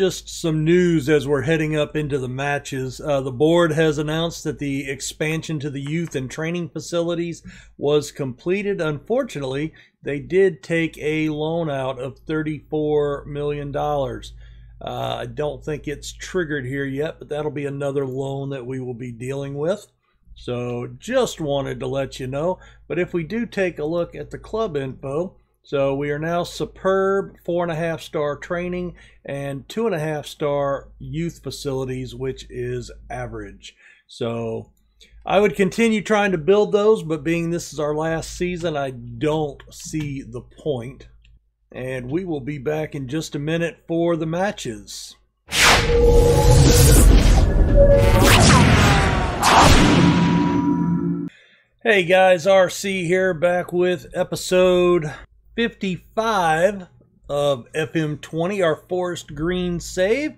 Just some news as we're heading up into the matches. The board has announced that the expansion to the youth and training facilities was completed. Unfortunately, they did take a loan out of $34 million. I don't think it's triggered here yet, but that'll be another loan that we will be dealing with. So just wanted to let you know. But if we do take a look at the club info, so we are now superb 4.5-star training and 2.5-star youth facilities, which is average. So I would continue trying to build those, but being this is our last season, I don't see the point. And we will be back in just a minute for the matches. Hey guys, RC here, back with episode 55 of FM20, our Forest Green save.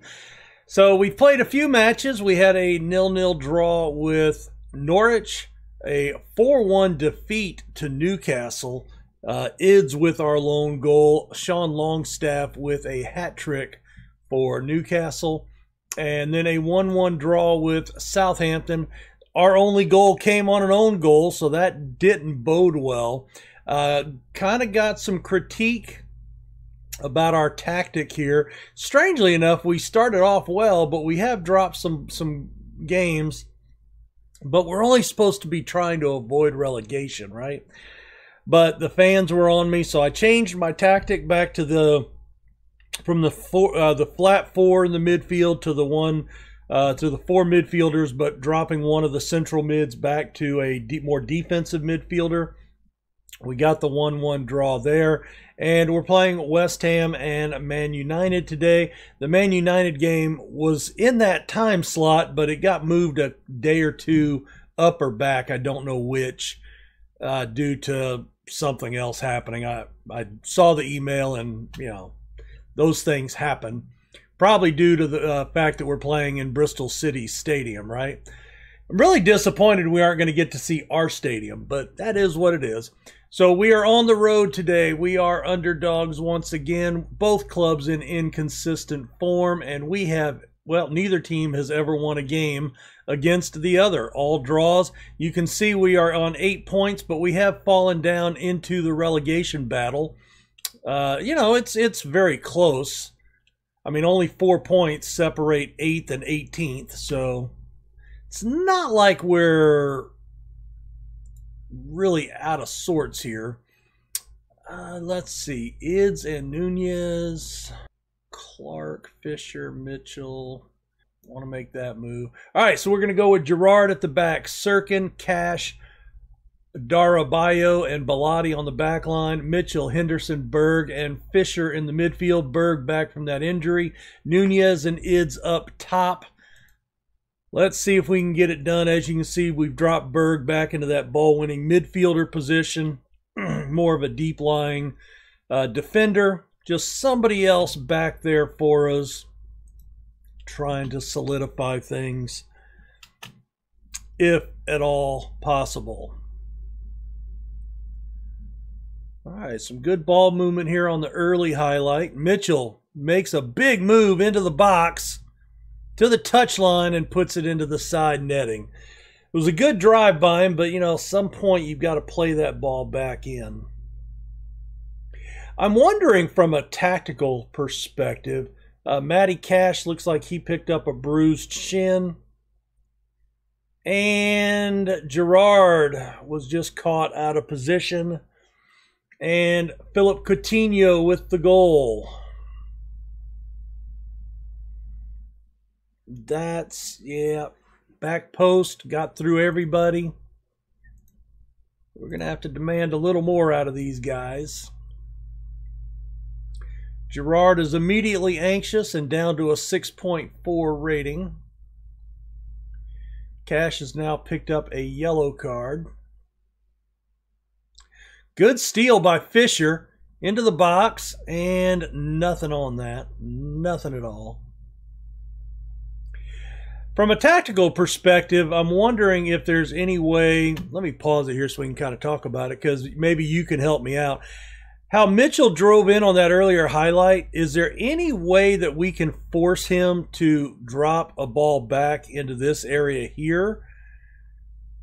So we played a few matches. We had a 0-0 draw with Norwich, a 4-1 defeat to Newcastle, Ids with our lone goal, Sean Longstaff with a hat trick for Newcastle, and then a 1-1 draw with Southampton. Our only goal came on an own goal, so that didn't bode well. Kind of got some critique about our tactic here. Strangely enough, we started off well, but we have dropped some games. But we're only supposed to be trying to avoid relegation, right? But the fans were on me, so I changed my tactic back to the flat four in the midfield to the four midfielders, but dropping one of the central mids back to a more defensive midfielder. We got the 1-1 draw there, and we're playing West Ham and Man United today. The Man United game was in that time slot, but it got moved a day or two up or back. I don't know which, due to something else happening. I saw the email, and, you know, those things happen. Probably due to the fact that we're playing in Bristol City Stadium, right? I'm really disappointed we aren't going to get to see our stadium, but that is what it is. So we are on the road today. We are underdogs once again, both clubs in inconsistent form, and we have, well, neither team has ever won a game against the other. All draws. You can see we are on 8 points, but we have fallen down into the relegation battle. You know, it's very close. I mean, only 4 points separate 8th and 18th, so it's not like we're really out of sorts here. Let's see. Ids and Nunez, Clark, Fisher, Mitchell. I want to make that move. All right, so we're going to go with Gerrard at the back, Cirkin, Cash, Darabayo, and Balotti on the back line, Mitchell, Henderson, Berg, and Fisher in the midfield. Berg back from that injury. Nunez and Ids up top. Let's see if we can get it done. As you can see, we've dropped Berg back into that ball-winning midfielder position. More of a deep-lying defender. Just somebody else back there for us, trying to solidify things, if at all possible. All right, some good ball movement here on the early highlight. Mitchell makes a big move into the box, to the touchline, and puts it into the side netting. It was a good drive by him, but, you know, at some point you've got to play that ball back in. I'm wondering from a tactical perspective, Matty Cash looks like he picked up a bruised shin. And Gerrard was just caught out of position. And Philip Coutinho with the goal. That's, yeah, back post, got through everybody. We're going to have to demand a little more out of these guys. Gerrard is immediately anxious and down to a 6.4 rating. Cash has now picked up a yellow card. Good steal by Fisher into the box, and nothing on that. Nothing at all. From a tactical perspective, I'm wondering if there's any way, let me pause it here so we can kind of talk about it, because maybe you can help me out. how Mitchell drove in on that earlier highlight, is there any way that we can force him to drop a ball back into this area here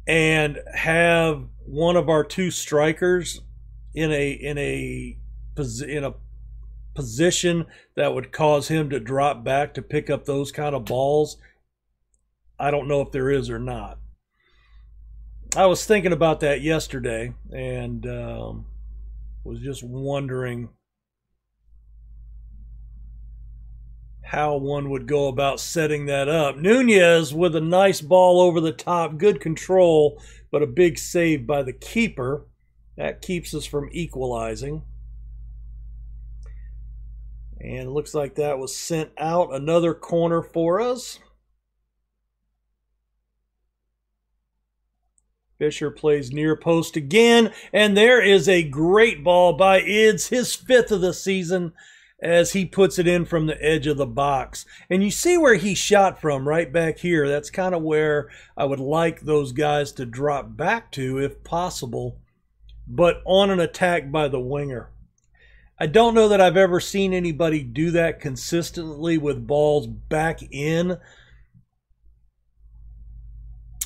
and have one of our two strikers in a position that would cause him to drop back to pick up those kind of balls? I don't know if there is or not. I was thinking about that yesterday and was just wondering how one would go about setting that up. Nunez with a nice ball over the top. Good control, but a big save by the keeper. That keeps us from equalizing. And it looks like that was sent out. Another corner for us. Fisher plays near post again, and there is a great ball by Ids, his 5th of the season, as he puts it in from the edge of the box. And you see where he shot from, right back here. That's kind of where I would like those guys to drop back to, if possible, but on an attack by the winger. I don't know that I've ever seen anybody do that consistently with balls back in.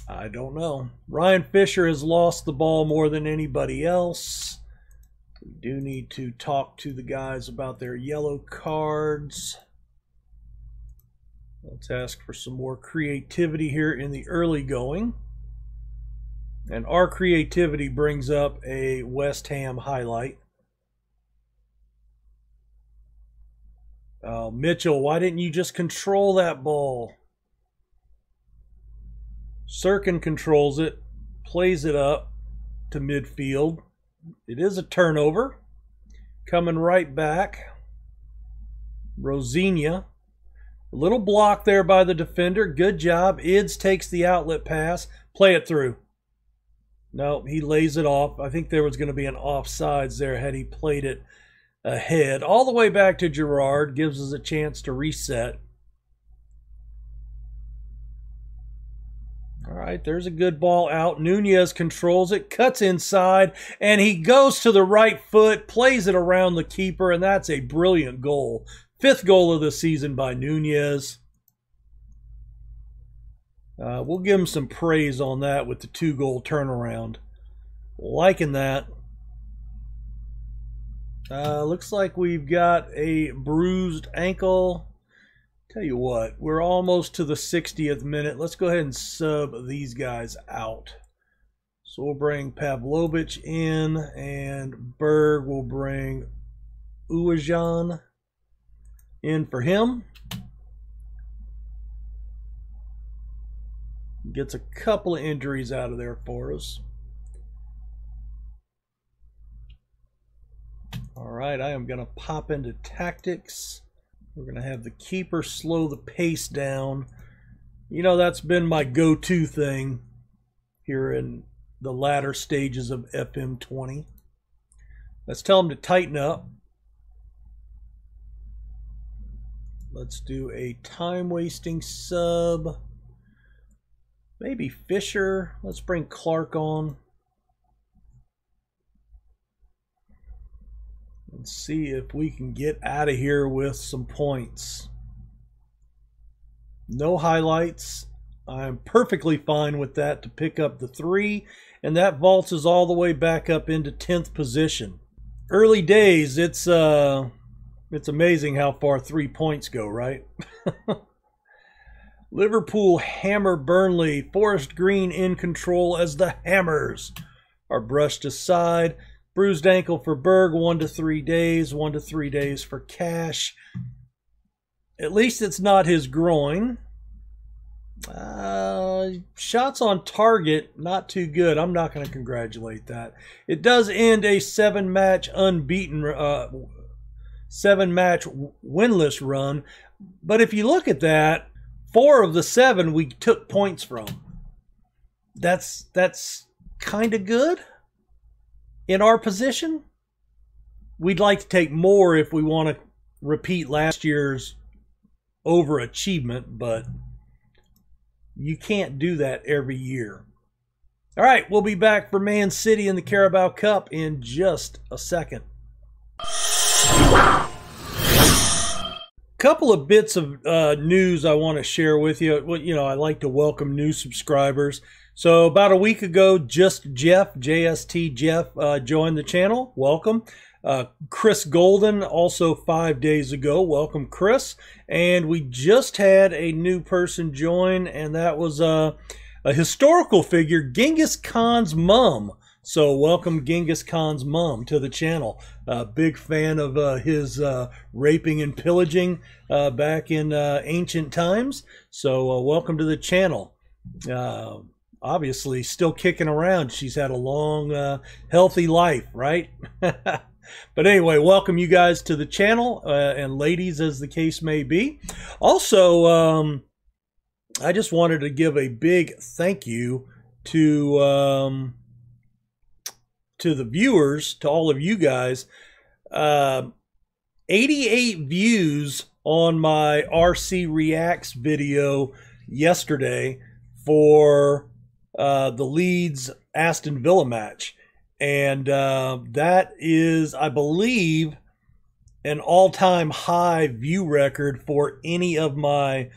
I don't know. Ryan Fisher has lost the ball more than anybody else. We do need to talk to the guys about their yellow cards. Let's ask for some more creativity here in the early going. And our creativity brings up a West Ham highlight. Oh, Mitchell, why didn't you just control that ball? Cirkin controls it, plays it up to midfield. It is a turnover. Coming right back. Rosinha. A little block there by the defender. Good job. Ids takes the outlet pass. Play it through. No, he lays it off. I think there was going to be an offsides there had he played it ahead. All the way back to Gerrard. Gives us a chance to reset. All right, there's a good ball out. Nunez controls it, cuts inside, and he goes to the right foot, plays it around the keeper, and that's a brilliant goal. 5th goal of the season by Nunez. We'll give him some praise on that with the 2-goal turnaround. Liking that. Looks like we've got a bruised ankle. Tell you what, we're almost to the 60th minute. Let's go ahead and sub these guys out. So we'll bring Pavlovich in, and Berg will bring Uajan in for him. Gets a couple of injuries out of there for us. All right, I am going to pop into tactics. We're going to have the keeper slow the pace down. You know, that's been my go-to thing here in the latter stages of FM20. Let's tell him to tighten up. Let's do a time-wasting sub. Maybe Fisher. Let's bring Clark on. And see if we can get out of here with some points. No highlights. I'm perfectly fine with that to pick up the 3, and that vaults us all the way back up into 10th position. Early days, it's amazing how far 3 points go, right? Liverpool hammer Burnley. Forest Green in control as the Hammers are brushed aside. Bruised ankle for Berg, 1 to 3 days, 1 to 3 days for Cash. At least it's not his groin. Shots on target, not too good. I'm not going to congratulate that. It does end a 7-match unbeaten, 7-match winless run. But if you look at that, 4 of the 7 we took points from. That's kind of good. In our position, we'd like to take more if we want to repeat last year's overachievement, but you can't do that every year. All right, we'll be back for Man City in the Carabao Cup in just a second. Couple of bits of news I want to share with you. Well, you know, I like to welcome new subscribers. So about a week ago, Just Jeff, JST Jeff, joined the channel. Welcome. Chris Golden, also 5 days ago. Welcome, Chris. And we just had a new person join, and that was a historical figure, Genghis Khan's mum. So welcome Genghis Khan's mom to the channel. Big fan of his raping and pillaging back in ancient times. So welcome to the channel. Obviously still kicking around. She's had a long, healthy life, right? But anyway, welcome you guys to the channel, and ladies as the case may be. Also, I just wanted to give a big thank you to the viewers, to all of you guys. 88 views on my RC Reacts video yesterday for the Leeds Aston Villa match. And that is, I believe, an all-time high view record for any of my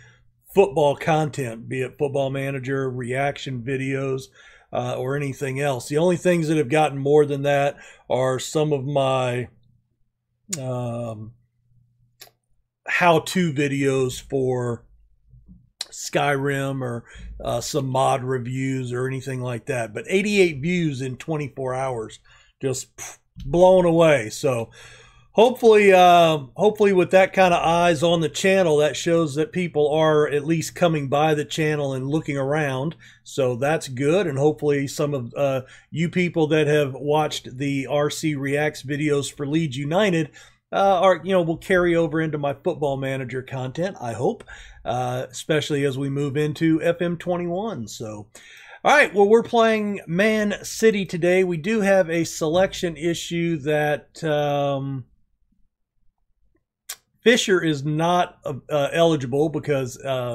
football content, be it Football Manager, reaction videos, or anything else. The only things that have gotten more than that are some of my how-to videos for Skyrim or some mod reviews or anything like that. But 88 views in 24 hours, just blown away. So hopefully, with that kind of eyes on the channel, that shows that people are at least coming by the channel and looking around. So that's good. And hopefully some of you people that have watched the RC Reacts videos for Leeds United will carry over into my Football Manager content, I hope, especially as we move into FM21. So, all right, well, we're playing Man City today. We do have a selection issue that Fisher is not eligible because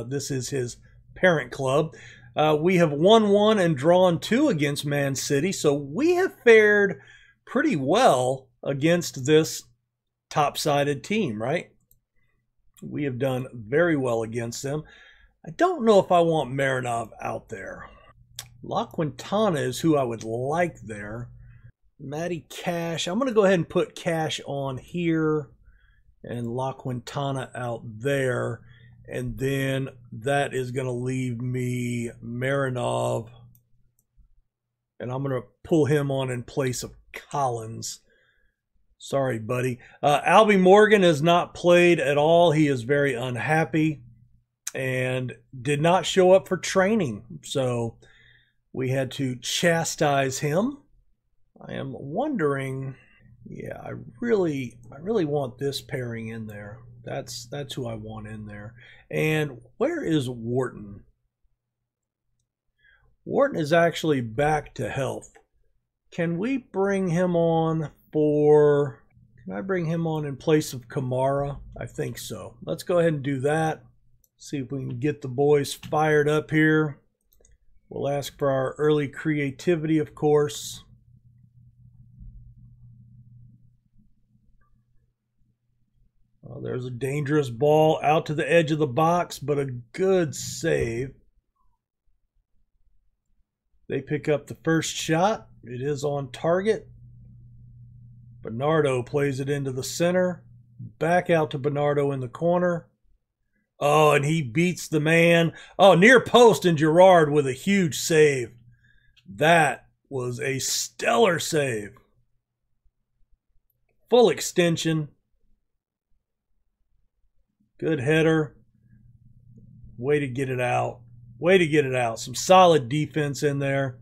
this is his parent club. We have won one and drawn two against Man City, so we have fared pretty well against this top-sided team, right? We have done very well against them. I don't know if I want Marinov out there. La Quintana is who I would like there. Matty Cash. I'm going to go ahead and put Cash on here, and La Quintana out there, and then that is going to leave me Marinov, and I'm going to pull him on in place of Collins. Sorry, buddy. Albie Morgan has not played at all. He is very unhappy and did not show up for training, so we had to chastise him. I am wondering... Yeah, I really want this pairing in there. That's who I want in there. And where is Wharton? Wharton is actually back to health. Can we bring him on for... Can I bring him on in place of Kamara? I think so. Let's go ahead and do that. See if we can get the boys fired up here. We'll ask for our early creativity, of course. There's a dangerous ball out to the edge of the box, but a good save. They pick up the first shot. It is on target. Bernardo plays it into the center. Back out to Bernardo in the corner. Oh, and he beats the man. Oh, near post, and Gerrard with a huge save. That was a stellar save. Full extension. Good header. Way to get it out. Way to get it out. Some solid defense in there.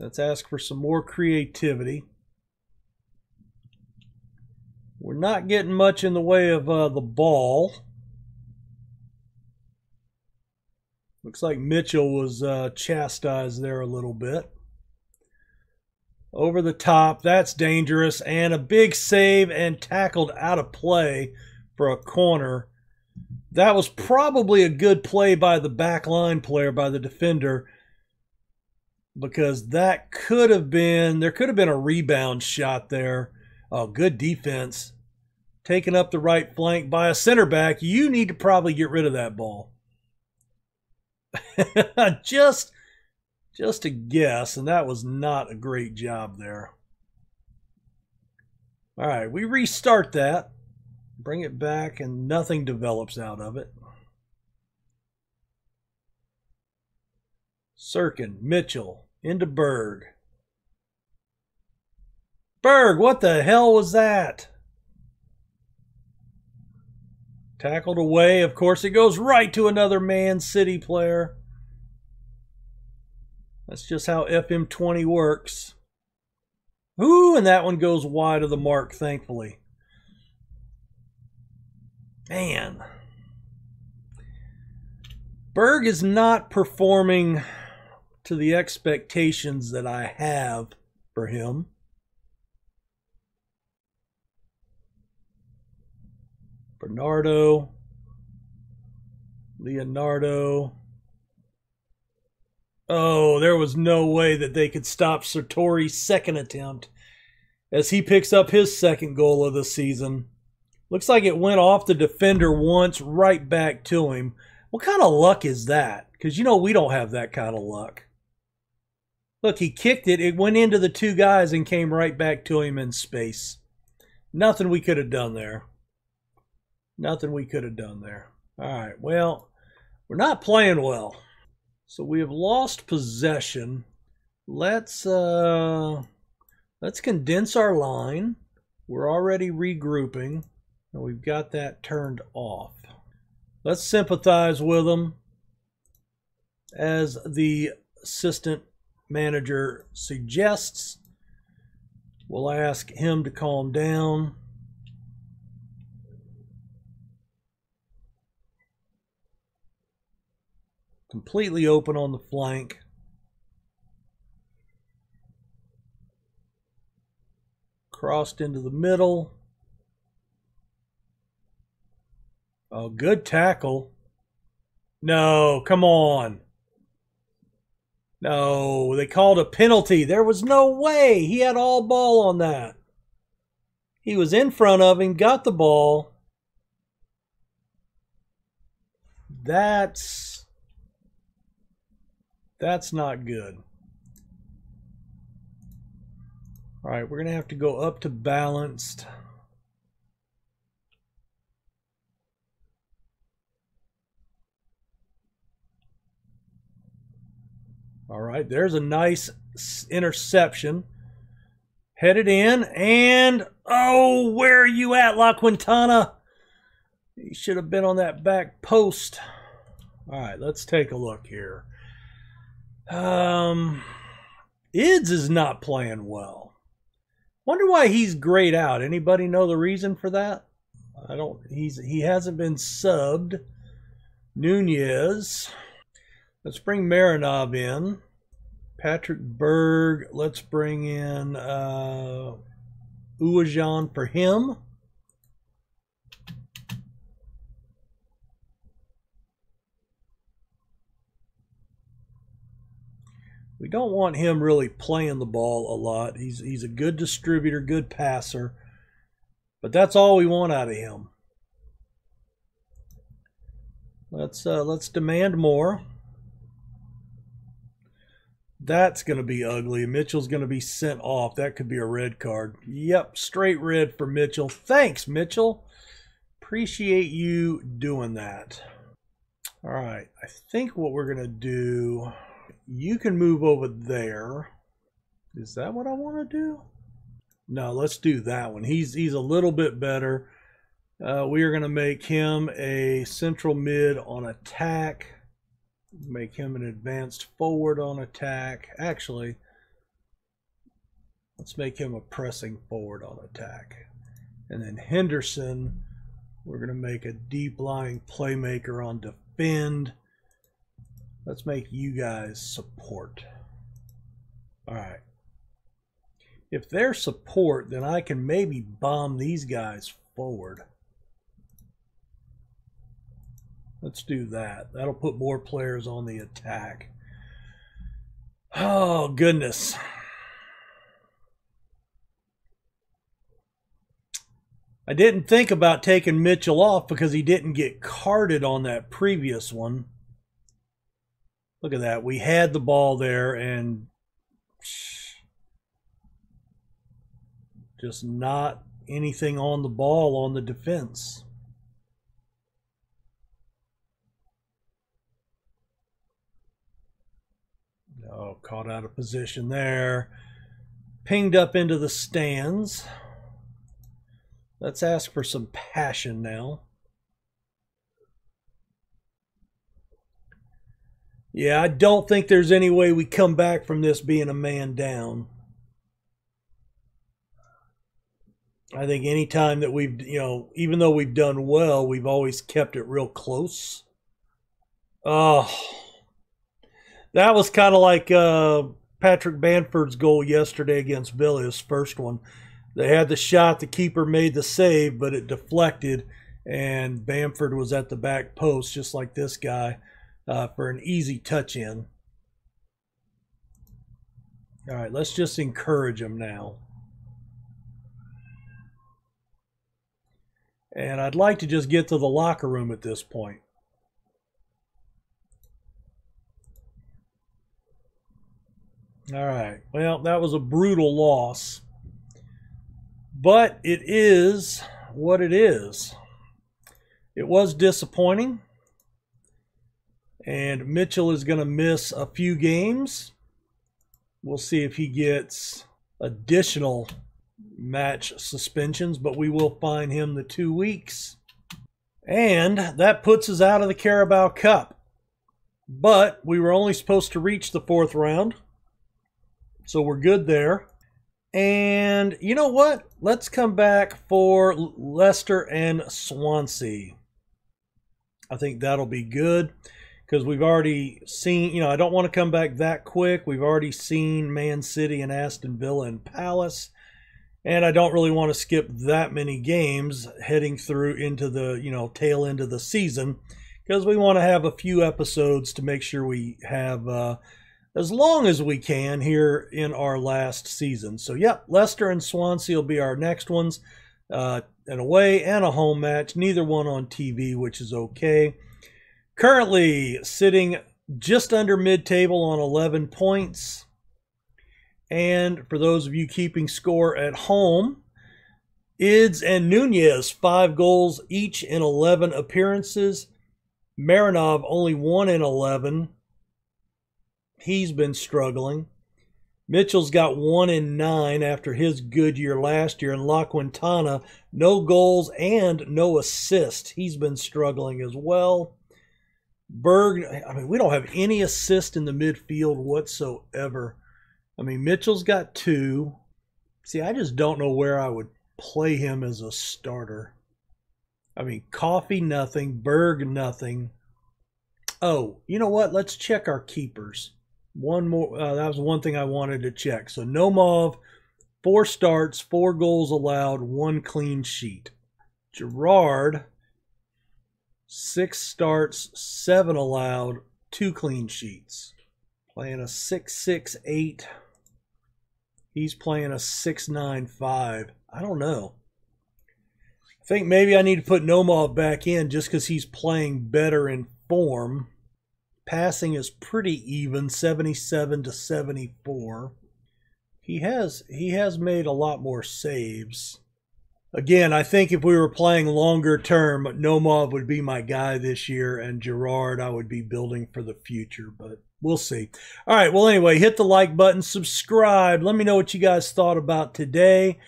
Let's ask for some more creativity. We're not getting much in the way of the ball. Looks like Mitchell was chastised there a little bit. Over the top, that's dangerous, and a big save and tackled out of play for a corner. That was probably a good play by the backline player, by the defender, because that could have been, there could have been a rebound shot there. Oh, good defense. taken up the right flank by a center back, you need to probably get rid of that ball. Just a guess, and that was not a great job there. All right, we restart that, bring it back, and nothing develops out of it. Cirkin, Mitchell, into Berg. Berg, what the hell was that? Tackled away. Of course, it goes right to another Man City player. That's just how FM20 works. Ooh, and that one goes wide of the mark, thankfully. Man. Berg is not performing to the expectations that I have for him. Bernardo, Leonardo. Oh, there was no way that they could stop Sartori's second attempt as he picks up his second goal of the season. Looks like it went off the defender once, right back to him. What kind of luck is that? Because, you know, we don't have that kind of luck. Look, he kicked it. It went into the two guys and came right back to him in space. Nothing we could have done there. Nothing we could have done there. All right, well, we're not playing well. So we have lost possession. Let's condense our line. We're already regrouping, and we've got that turned off. Let's sympathize with them as the assistant manager suggests. We'll ask him to calm down. Completely open on the flank. Crossed into the middle. Oh, good tackle. No, come on. No, they called a penalty. There was no way. He had all ball on that. He was in front of him, got the ball. That's not good. All right, we're going to have to go up to balanced. All right, there's a nice interception. Headed in, and oh, where are you at, La Quintana? You should have been on that back post. All right, let's take a look here. Ids is not playing well. Wonder why he's grayed out. Anybody know the reason for that? I don't. He hasn't been subbed. Nunez. Let's bring Marinov in. Patrick Berg. Let's bring in Uajan for him. We don't want him really playing the ball a lot. He's a good distributor, good passer. But that's all we want out of him. Let's demand more. That's going to be ugly. Mitchell's going to be sent off. That could be a red card. Yep, straight red for Mitchell. Thanks, Mitchell. Appreciate you doing that. All right, I think what we're going to do... You can move over there. Is that what I want to do? No, let's do that one. He's a little bit better. We are going to make him a central mid on attack. Make him an advanced forward on attack. Actually, let's make him a pressing forward on attack. And then Henderson, we're going to make a deep-lying playmaker on defend. Let's make you guys support. All right. If they're support, then I can maybe bomb these guys forward. Let's do that. That'll put more players on the attack. Oh, goodness. I didn't think about taking Mitchell off because he didn't get carded on that previous one. Look at that. We had the ball there and just not anything on the ball on the defense. Oh, caught out of position there. Pinged up into the stands. Let's ask for some passion now. Yeah, I don't think there's any way we come back from this being a man down. I think any time that we've, you know, even though we've done well, we've always kept it real close. Oh, that was kind of like Patrick Bamford's goal yesterday against Villa, his first one. They had the shot, the keeper made the save, but it deflected, and Bamford was at the back post, just like this guy, for an easy touch-in. All right, let's just encourage him now. And I'd like to just get to the locker room at this point. All right, well, that was a brutal loss. But it is what it is. It was disappointing. And Mitchell is going to miss a few games. We'll see if he gets additional match suspensions, but we will fine him the 2 weeks. And that puts us out of the Carabao Cup. But we were only supposed to reach the 4th round. So we're good there. And you know what? Let's come back for Leicester and Swansea. I think that'll be good because we've already seen, you know, I don't want to come back that quick. We've already seen Man City and Aston Villa and Palace. And I don't really want to skip that many games heading through into the, you know, tail end of the season because we want to have a few episodes to make sure we have as long as we can here in our last season. So, yep, Leicester and Swansea will be our next ones. An away and a home match, neither one on TV, which is okay. Currently sitting just under mid-table on 11 points. And for those of you keeping score at home, Ids and Nunez, 5 goals each in 11 appearances. Marinov, only 1 in 11. He's been struggling. Mitchell's got 1 in 9 after his good year last year. And La Quintana, no goals and no assists. He's been struggling as well. Berg, I mean, we don't have any assist in the midfield whatsoever. I mean, Mitchell's got 2. See, I just don't know where I would play him as a starter. I mean, Coffee, nothing. Berg, nothing. Oh, you know what? Let's check our keepers. One more. That was one thing I wanted to check. So Nomov, 4 starts, 4 goals allowed, 1 clean sheet. Gerrard, 6 starts, 7 allowed, 2 clean sheets. Playing a 6-6-8. He's playing a 6-9-5. I don't know. I think maybe I need to put Nomov back in just because he's playing better in form. Passing is pretty even, 77 to 74. He has made a lot more saves. Again, I think if we were playing longer term, Nomov would be my guy this year, and Gerrard I would be building for the future, but we'll see. All right, well, anyway, hit the like button, subscribe. Let me know what you guys thought about today.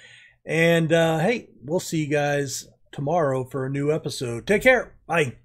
And, hey, we'll see you guys tomorrow for a new episode. Take care. Bye.